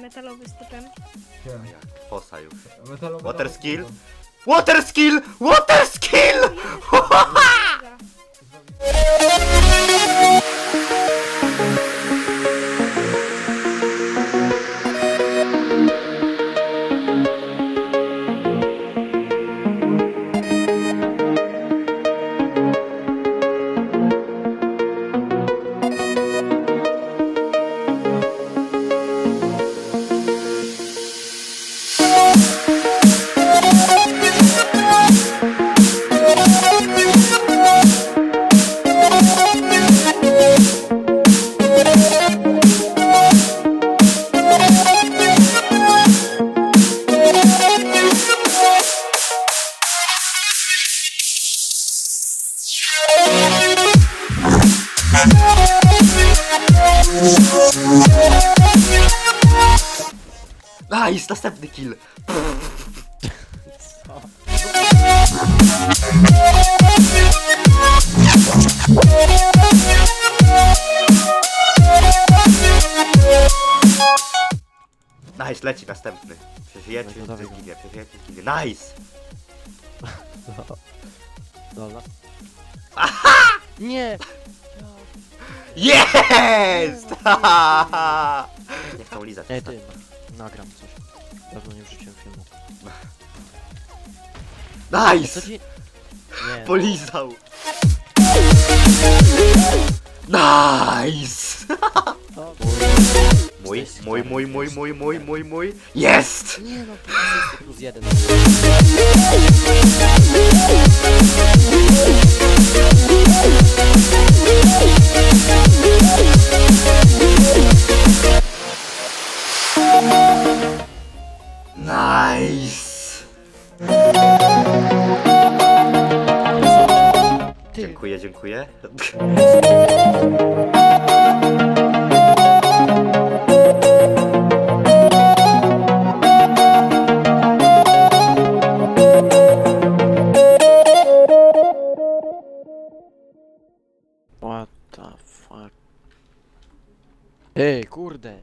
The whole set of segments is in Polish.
Metalowy z typem. Fosa już. Water skill? Water skill! Water skill! A, jest następny kill. Nice, leci następny. Przeżyjecie, zginie, przeżyjecie, zginie. Nice! Dobra. Aha! Nie! Jest! Nie chcą lizać. Ej, ty, nagram coś. Dawno nie wrzuciłem filmu. Nice! Polizał! Nice! Mój. Jest! Nie no, plus jeden. Nice! Dziękuję. What the fuck? Ej, kurde!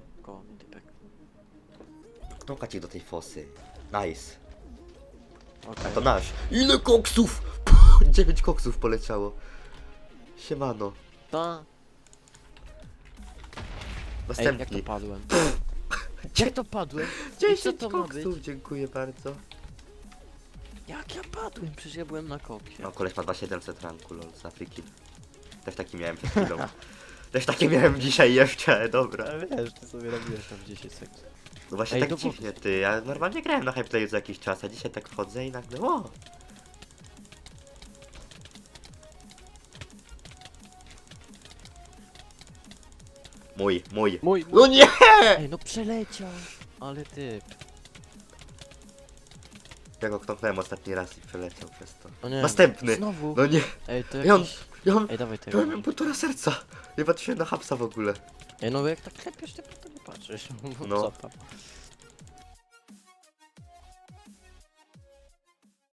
Kto ci do tej fosy? Nice. Okay. A to nasz. Ile koksów? 9 koksów poleciało. Siemano. Ta. Następny. Ej, jak to padłem? Jak to padłem? 10 koksów, dziękuję bardzo. Jak ja padłem? Przecież ja byłem na koksie. No koleś ma 2700 ranku, lol, z Afryki. Też taki miałem przed chwilą. Też taki miałem dzisiaj jeszcze, dobra. Wiesz, ty sobie robiłeś tam 10 sekund. No właśnie. Ej, tak dziwnie ty, ja normalnie grałem na HIPLAY.PL za jakiś czas, a dzisiaj tak wchodzę i nagle o! Mój! No nie! Ej, no przeleciał! Ale typ. Ja go knąknąłem ostatni raz i przeleciał przez to. O nie, następny! Znowu. No nie! Ej, to jakiś... Ej, dawaj tego. Ja mam półtora serca! Nie patrzyłem na hapsa w ogóle. Ej, no jak tak klepiesz, to nie patrzysz. No.